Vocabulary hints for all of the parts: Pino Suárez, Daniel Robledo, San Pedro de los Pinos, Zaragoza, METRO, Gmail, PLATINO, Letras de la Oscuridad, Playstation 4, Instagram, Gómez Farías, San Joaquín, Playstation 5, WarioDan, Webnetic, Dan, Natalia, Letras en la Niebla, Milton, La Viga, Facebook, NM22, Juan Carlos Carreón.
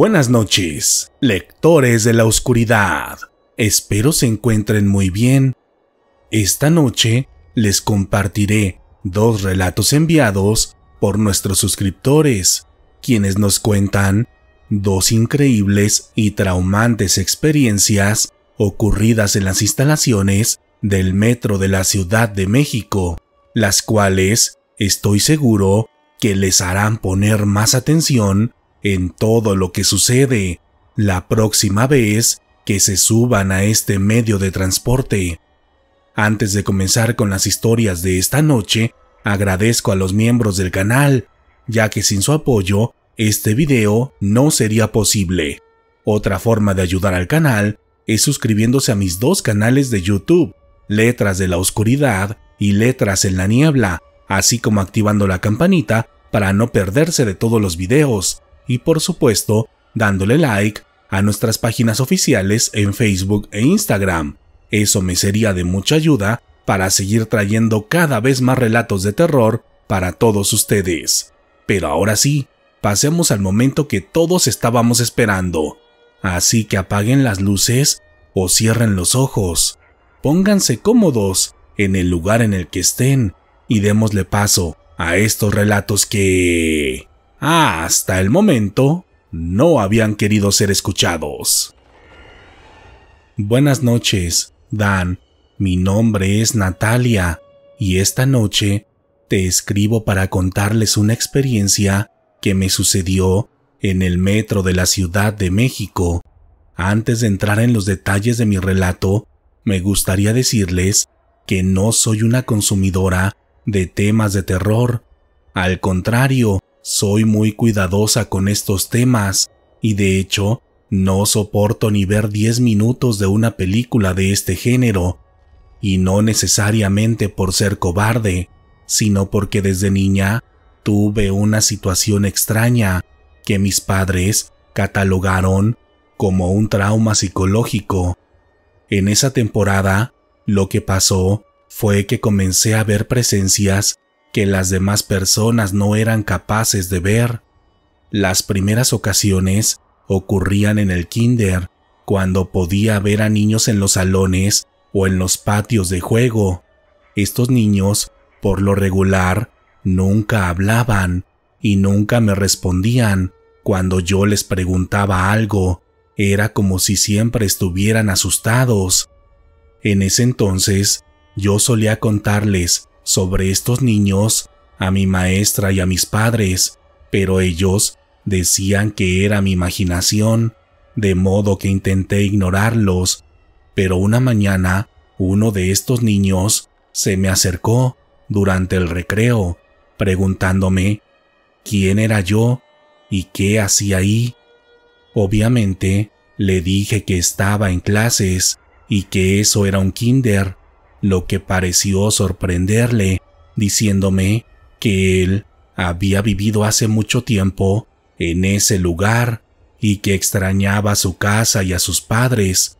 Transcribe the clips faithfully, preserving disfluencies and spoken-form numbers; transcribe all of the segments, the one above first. buenas noches, lectores de la oscuridad. Espero se encuentren muy bien. Esta noche les compartiré dos relatos enviados por nuestros suscriptores, quienes nos cuentan dos increíbles y traumantes experiencias ocurridas en las instalaciones del metro de la Ciudad de México, las cuales estoy seguro que les harán poner más atención en todo lo que sucede la próxima vez que se suban a este medio de transporte. Antes de comenzar con las historias de esta noche, agradezco a los miembros del canal, ya que sin su apoyo este video no sería posible. Otra forma de ayudar al canal es suscribiéndose a mis dos canales de YouTube, Letras de la Oscuridad y Letras en la Niebla, así como activando la campanita para no perderse de todos los videos, y por supuesto dándole like a nuestras páginas oficiales en Facebook e Instagram. Eso me sería de mucha ayuda para seguir trayendo cada vez más relatos de terror para todos ustedes. Pero ahora sí, pasemos al momento que todos estábamos esperando. Así que apaguen las luces o cierren los ojos. Pónganse cómodos en el lugar en el que estén y démosle paso a estos relatos que, hasta el momento, no habían querido ser escuchados. Buenas noches, Dan. Mi nombre es Natalia y esta noche te escribo para contarles una experiencia que me sucedió en el metro de la Ciudad de México. Antes de entrar en los detalles de mi relato, me gustaría decirles que no soy una consumidora de temas de terror. Al contrario, soy muy cuidadosa con estos temas y de hecho no soporto ni ver diez minutos de una película de este género, y no necesariamente por ser cobarde, sino porque desde niña tuve una situación extraña que mis padres catalogaron como un trauma psicológico. En esa temporada, lo que pasó fue que comencé a ver presencias que las demás personas no eran capaces de ver. Las primeras ocasiones ocurrían en el kinder, cuando podía ver a niños en los salones o en los patios de juego. Estos niños, por lo regular, nunca hablaban y nunca me respondían. Cuando yo les preguntaba algo, era como si siempre estuvieran asustados. En ese entonces, yo solía contarles sobre estos niños a mi maestra y a mis padres, pero ellos decían que era mi imaginación, de modo que intenté ignorarlos. Pero una mañana, uno de estos niños se me acercó durante el recreo, preguntándome quién era yo y qué hacía ahí. Obviamente, le dije que estaba en clases y que eso era un kinder, lo que pareció sorprenderle, diciéndome que él había vivido hace mucho tiempo en ese lugar y que extrañaba su casa y a sus padres,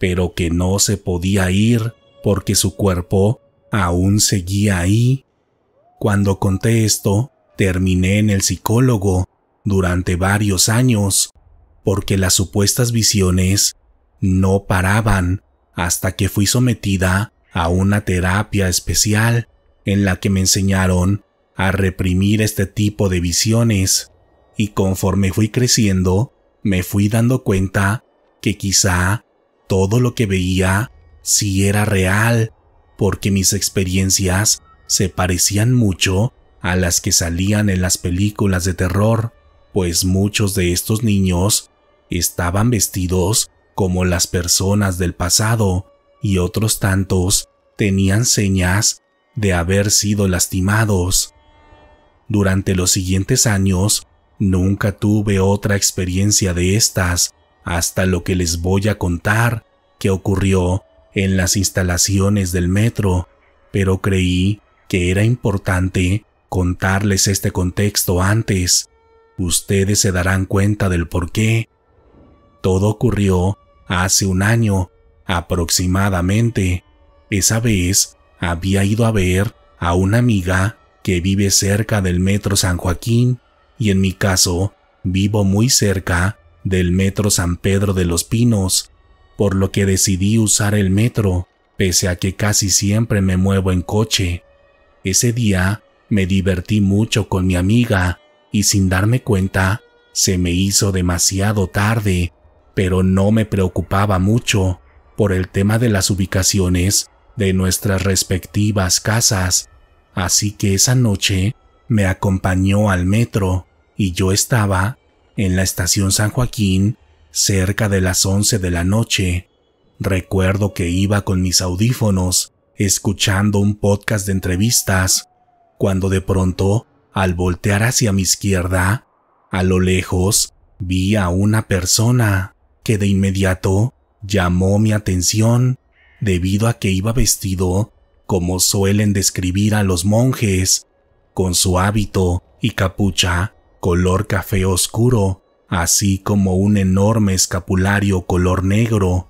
pero que no se podía ir porque su cuerpo aún seguía ahí. Cuando conté esto, terminé en el psicólogo durante varios años, porque las supuestas visiones no paraban hasta que fui sometida a una terapia especial en la que me enseñaron a reprimir este tipo de visiones, y conforme fui creciendo me fui dando cuenta que quizá todo lo que veía sí era real, porque mis experiencias se parecían mucho a las que salían en las películas de terror, pues muchos de estos niños estaban vestidos como las personas del pasado y otros tantos tenían señas de haber sido lastimados. Durante los siguientes años, nunca tuve otra experiencia de estas, hasta lo que les voy a contar, que ocurrió en las instalaciones del metro, pero creí que era importante contarles este contexto antes. Ustedes se darán cuenta del porqué. Todo ocurrió hace un año, aproximadamente. Esa vez había ido a ver a una amiga que vive cerca del metro San Joaquín, y en mi caso vivo muy cerca del metro San Pedro de los Pinos, por lo que decidí usar el metro, pese a que casi siempre me muevo en coche. Ese día me divertí mucho con mi amiga y sin darme cuenta, se me hizo demasiado tarde, pero no me preocupaba mucho por el tema de las ubicaciones de nuestras respectivas casas, así que esa noche me acompañó al metro y yo estaba en la estación San Joaquín cerca de las once de la noche. Recuerdo que iba con mis audífonos escuchando un podcast de entrevistas, cuando de pronto, al voltear hacia mi izquierda, a lo lejos, vi a una persona que de inmediato llamó mi atención debido a que iba vestido como suelen describir a los monjes, con su hábito y capucha color café oscuro, así como un enorme escapulario color negro.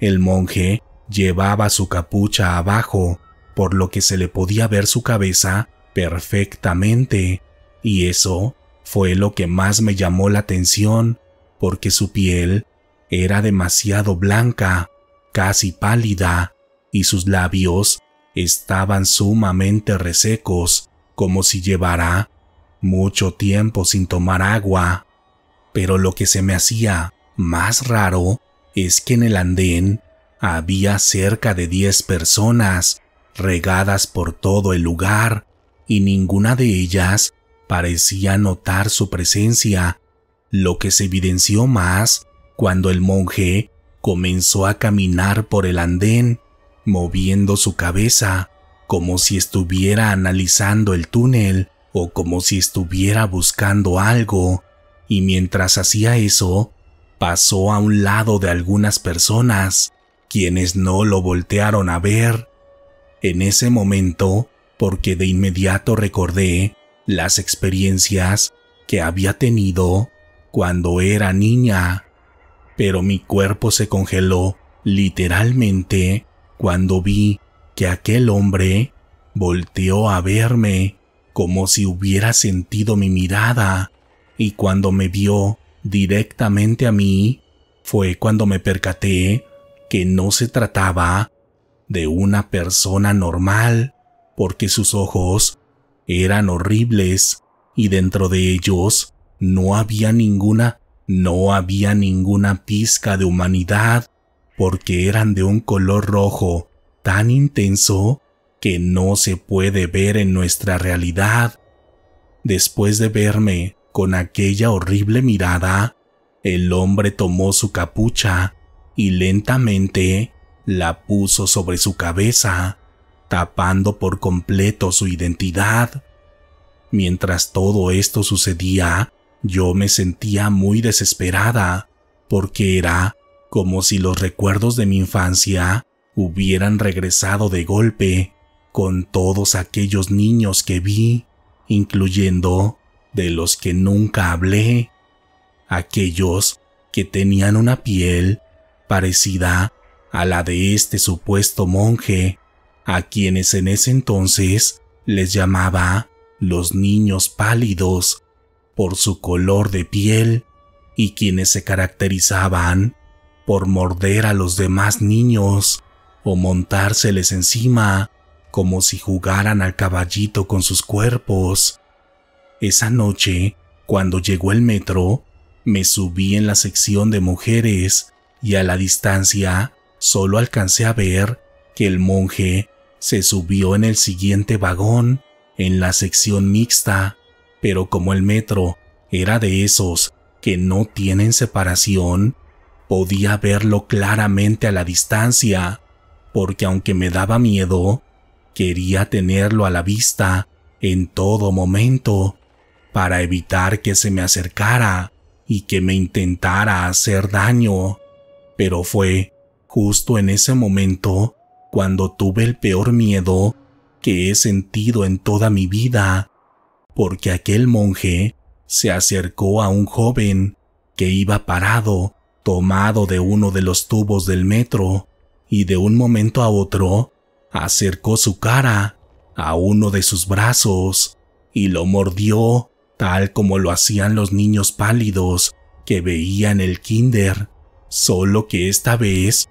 El monje llevaba su capucha abajo, por lo que se le podía ver su cabeza perfectamente, y eso fue lo que más me llamó la atención, porque su piel era demasiado blanca, casi pálida, y sus labios estaban sumamente resecos, como si llevara mucho tiempo sin tomar agua. Pero lo que se me hacía más raro es que en el andén había cerca de diez personas regadas por todo el lugar, y ninguna de ellas parecía notar su presencia, lo que se evidenció más cuando el monje comenzó a caminar por el andén, moviendo su cabeza como si estuviera analizando el túnel o como si estuviera buscando algo, y mientras hacía eso, pasó a un lado de algunas personas, quienes no lo voltearon a ver. En ese momento, porque de inmediato recordé las experiencias que había tenido cuando era niña, pero mi cuerpo se congeló literalmente cuando vi que aquel hombre volteó a verme como si hubiera sentido mi mirada, y cuando me vio directamente a mí fue cuando me percaté que no se trataba de una persona normal, porque sus ojos eran horribles y dentro de ellos no había ninguna, no había ninguna pizca de humanidad, porque eran de un color rojo tan intenso que no se puede ver en nuestra realidad. Después de verme con aquella horrible mirada, el hombre tomó su capucha y lentamente la puso sobre su cabeza, tapando por completo su identidad. Mientras todo esto sucedía, yo me sentía muy desesperada, porque era como si los recuerdos de mi infancia hubieran regresado de golpe, con todos aquellos niños que vi, incluyendo de los que nunca hablé, aquellos que tenían una piel parecida a la de este supuesto monje, a quienes en ese entonces les llamaba los niños pálidos por su color de piel, y quienes se caracterizaban por morder a los demás niños o montárseles encima, como si jugaran al caballito con sus cuerpos. Esa noche, cuando llegó el metro, me subí en la sección de mujeres y a la distancia solo alcancé a ver que el monje se subió en el siguiente vagón, en la sección mixta, pero como el metro era de esos que no tienen separación, podía verlo claramente a la distancia, porque aunque me daba miedo, quería tenerlo a la vista en todo momento para evitar que se me acercara y que me intentara hacer daño. Pero fue justo en ese momento cuando tuve el peor miedo que he sentido en toda mi vida, porque aquel monje se acercó a un joven que iba parado, tomado de uno de los tubos del metro, y de un momento a otro acercó su cara a uno de sus brazos y lo mordió, tal como lo hacían los niños pálidos que veía en el kinder, solo que esta vez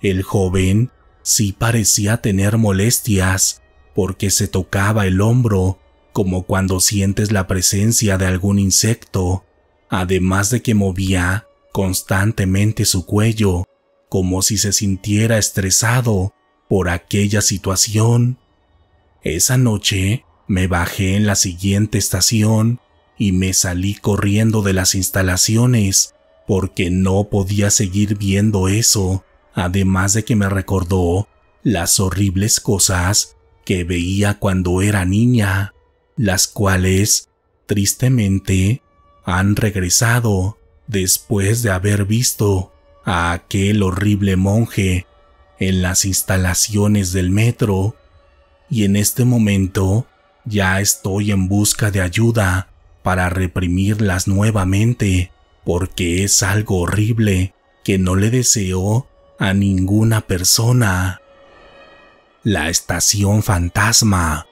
el joven sí parecía tener molestias porque se tocaba el hombro como cuando sientes la presencia de algún insecto, además de que movía constantemente su cuello como si se sintiera estresado por aquella situación. Esa noche me bajé en la siguiente estación y me salí corriendo de las instalaciones porque no podía seguir viendo eso, además de que me recordó las horribles cosas que veía cuando era niña, las cuales, tristemente, han regresado después de haber visto a aquel horrible monje en las instalaciones del metro, y en este momento ya estoy en busca de ayuda para reprimirlas nuevamente, porque es algo horrible que no le deseo a ninguna persona. La estación fantasma.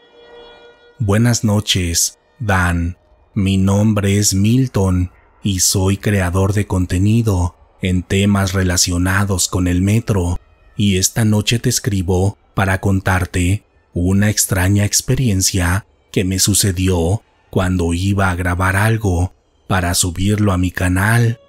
Buenas noches, Dan. Mi nombre es Milton y soy creador de contenido en temas relacionados con el metro, y esta noche te escribo para contarte una extraña experiencia que me sucedió cuando iba a grabar algo para subirlo a mi canal.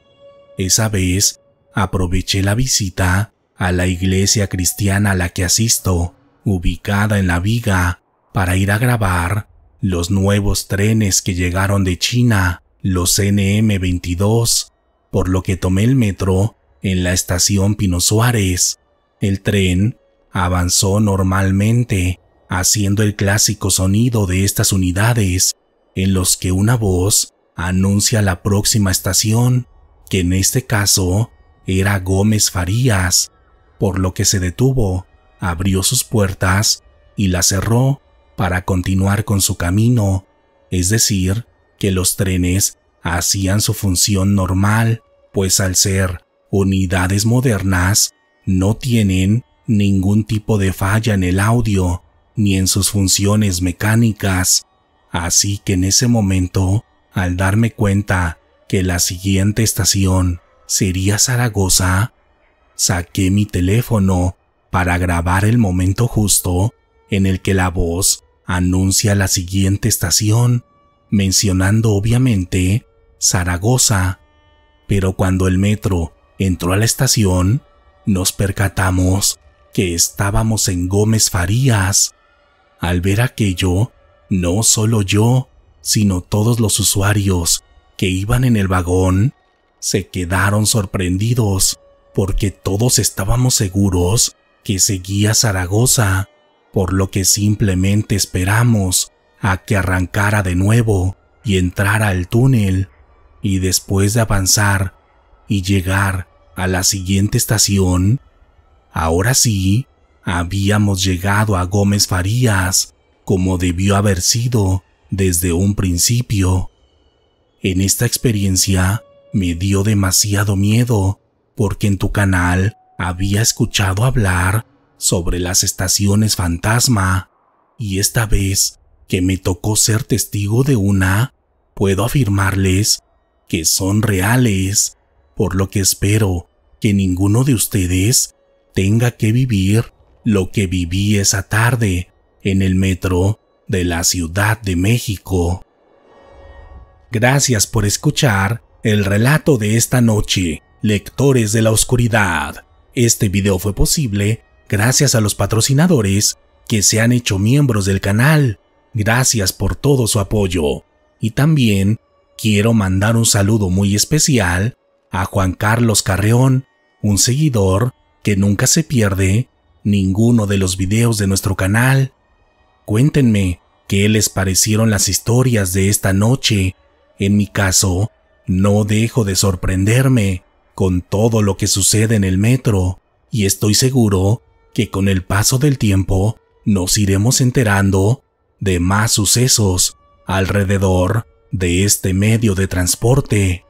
Esa vez aproveché la visita a la iglesia cristiana a la que asisto, ubicada en La Viga, para ir a grabar los nuevos trenes que llegaron de China, los N M veintidós, por lo que tomé el metro en la estación Pino Suárez. El tren avanzó normalmente, haciendo el clásico sonido de estas unidades, en los que una voz anuncia la próxima estación, que en este caso era Gómez Farías, por lo que se detuvo, abrió sus puertas y las cerró para continuar con su camino, es decir, que los trenes hacían su función normal, pues al ser unidades modernas, no tienen ningún tipo de falla en el audio ni en sus funciones mecánicas. Así que en ese momento, al darme cuenta que la siguiente estación sería Zaragoza, saqué mi teléfono para grabar el momento justo en el que la voz anuncia la siguiente estación, mencionando obviamente Zaragoza. Pero cuando el metro entró a la estación, nos percatamos que estábamos en Gómez Farías. Al ver aquello, no solo yo, sino todos los usuarios que iban en el vagón se quedaron sorprendidos, porque todos estábamos seguros que seguía Zaragoza, por lo que simplemente esperamos a que arrancara de nuevo y entrara al túnel, y después de avanzar y llegar a la siguiente estación, ahora sí, habíamos llegado a Gómez Farías, como debió haber sido desde un principio. En esta experiencia me dio demasiado miedo, porque en tu canal había escuchado hablar sobre las estaciones fantasma, y esta vez que me tocó ser testigo de una, puedo afirmarles que son reales, por lo que espero que ninguno de ustedes tenga que vivir lo que viví esa tarde en el metro de la Ciudad de México. Gracias por escuchar el relato de esta noche, Letras de la Oscuridad. Este video fue posible gracias a los patrocinadores que se han hecho miembros del canal. Gracias por todo su apoyo. Y también quiero mandar un saludo muy especial a Juan Carlos Carreón, un seguidor que nunca se pierde ninguno de los videos de nuestro canal. Cuéntenme qué les parecieron las historias de esta noche. En mi caso, no dejo de sorprenderme con todo lo que sucede en el metro, y estoy seguro que con el paso del tiempo nos iremos enterando de más sucesos alrededor de este medio de transporte.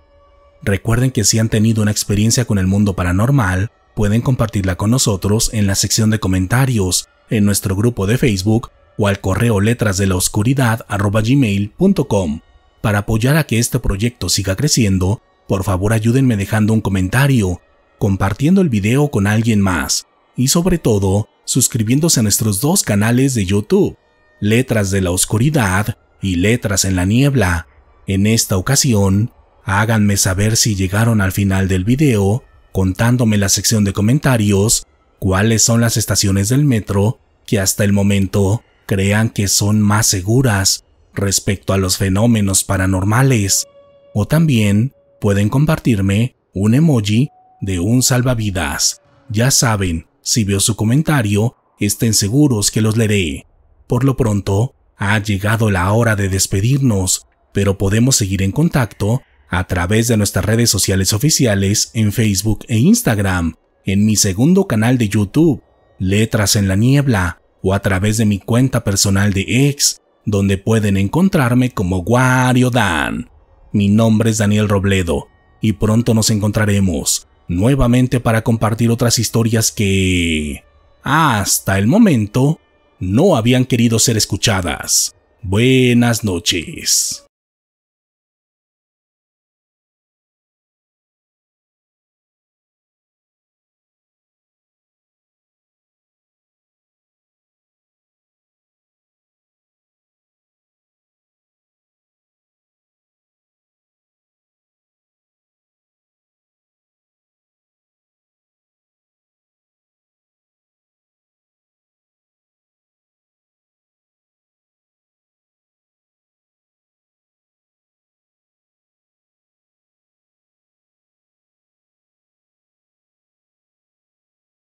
Recuerden que si han tenido una experiencia con el mundo paranormal, pueden compartirla con nosotros en la sección de comentarios, en nuestro grupo de Facebook o al correo letrasdelaoscuridad arroba gmail punto com. Para apoyar a que este proyecto siga creciendo, Por favor, ayúdenme dejando un comentario, compartiendo el video con alguien más y sobre todo suscribiéndose a nuestros dos canales de YouTube, Letras de la Oscuridad y Letras en la Niebla. En esta ocasión, háganme saber si llegaron al final del video, contándome en la sección de comentarios cuáles son las estaciones del metro que hasta el momento crean que son más seguras respecto a los fenómenos paranormales, o también pueden compartirme un emoji de un salvavidas. Ya saben, si veo su comentario, estén seguros que los leeré. Por lo pronto, ha llegado la hora de despedirnos, pero podemos seguir en contacto a través de nuestras redes sociales oficiales en Facebook e Instagram, en mi segundo canal de YouTube, Letras en la Niebla, o a través de mi cuenta personal de X, donde pueden encontrarme como WarioDan. Mi nombre es Daniel Robledo, y pronto nos encontraremos nuevamente para compartir otras historias que, hasta el momento, no habían querido ser escuchadas. Buenas noches.